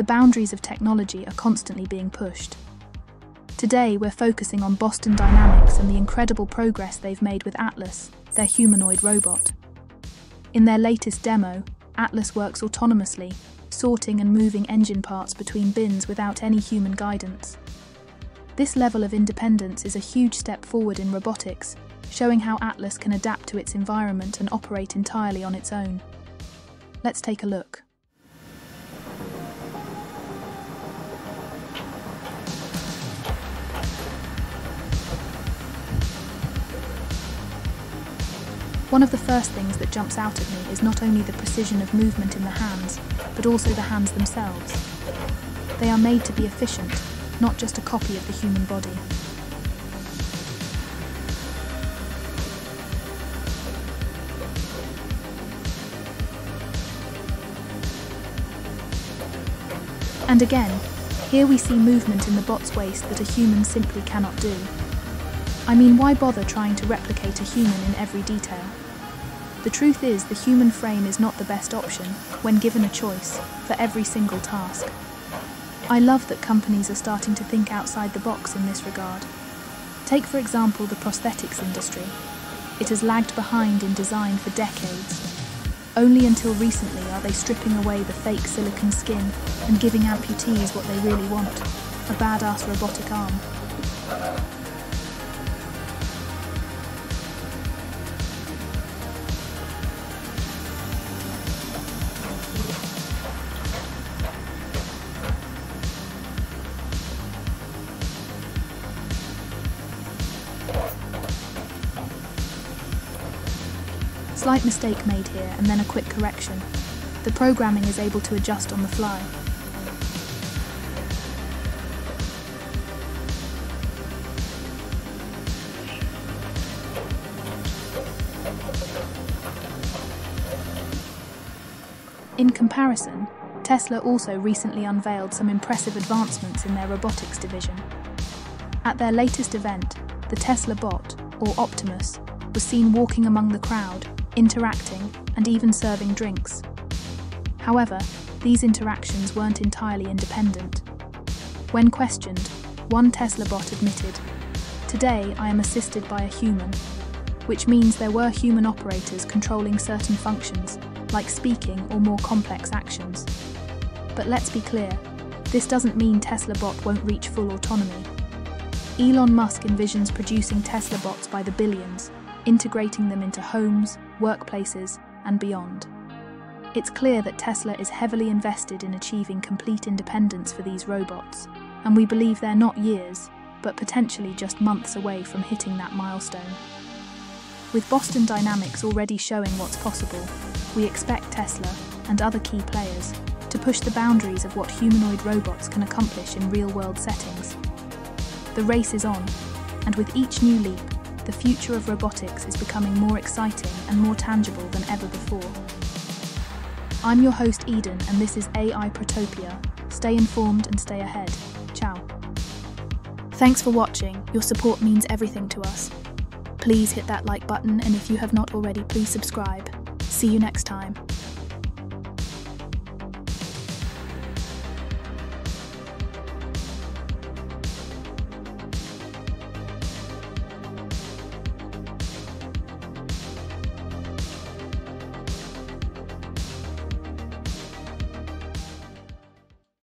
the boundaries of technology are constantly being pushed. Today, we're focusing on Boston Dynamics and the incredible progress they've made with Atlas, their humanoid robot. In their latest demo, Atlas works autonomously, sorting and moving engine parts between bins without any human guidance. This level of independence is a huge step forward in robotics, showing how Atlas can adapt to its environment and operate entirely on its own. Let's take a look. One of the first things that jumps out at me is not only the precision of movement in the hands, but also the hands themselves. They are made to be efficient, not just a copy of the human body. And again, here we see movement in the bot's waist that a human simply cannot do. I mean, why bother trying to replicate a human in every detail? The truth is, the human frame is not the best option, when given a choice, for every single task. I love that companies are starting to think outside the box in this regard. Take, for example, the prosthetics industry. It has lagged behind in design for decades. Only until recently are they stripping away the fake silicone skin and giving amputees what they really want, a badass robotic arm. Slight mistake made here, and then a quick correction. The programming is able to adjust on the fly. In comparison, Tesla also recently unveiled some impressive advancements in their robotics division. At their latest event, the Tesla Bot, or Optimus, was seen walking among the crowd, interacting, and even serving drinks. However, these interactions weren't entirely independent. When questioned, one Tesla bot admitted, "Today I am assisted by a human," which means there were human operators controlling certain functions, like speaking or more complex actions. But let's be clear, this doesn't mean Tesla bot won't reach full autonomy. Elon Musk envisions producing Tesla bots by the billions, integrating them into homes, workplaces, and beyond. It's clear that Tesla is heavily invested in achieving complete independence for these robots, and we believe they're not years, but potentially just months away from hitting that milestone. With Boston Dynamics already showing what's possible, we expect Tesla, and other key players, to push the boundaries of what humanoid robots can accomplish in real-world settings. The race is on, and with each new leap, the future of robotics is becoming more exciting and more tangible than ever before. I'm your host Eden, and this is AI Protopia. Stay informed and stay ahead. Ciao. Thanks for watching. Your support means everything to us. Please hit that like button, and if you have not already, please subscribe. See you next time.